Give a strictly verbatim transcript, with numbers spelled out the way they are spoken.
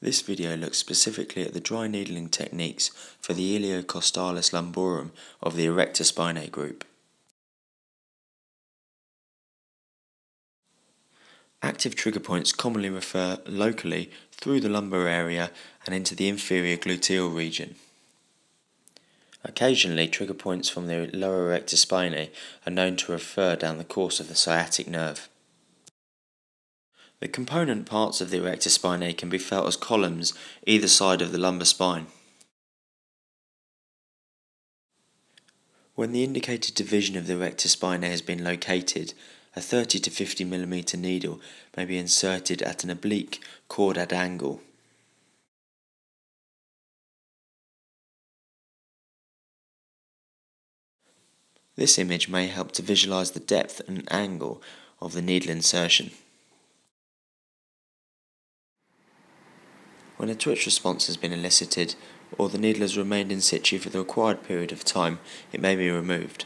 This video looks specifically at the dry needling techniques for the iliocostalis lumborum of the erector spinae group. Active trigger points commonly refer locally through the lumbar area and into the inferior gluteal region. Occasionally, trigger points from the lower erector spinae are known to refer down the course of the sciatic nerve. The component parts of the erector spinae can be felt as columns either side of the lumbar spine. When the indicated division of the erector spinae has been located, a thirty to fifty millimeter needle may be inserted at an oblique chordate angle. This image may help to visualize the depth and angle of the needle insertion. When a twitch response has been elicited, or the needle has remained in situ for the required period of time, it may be removed.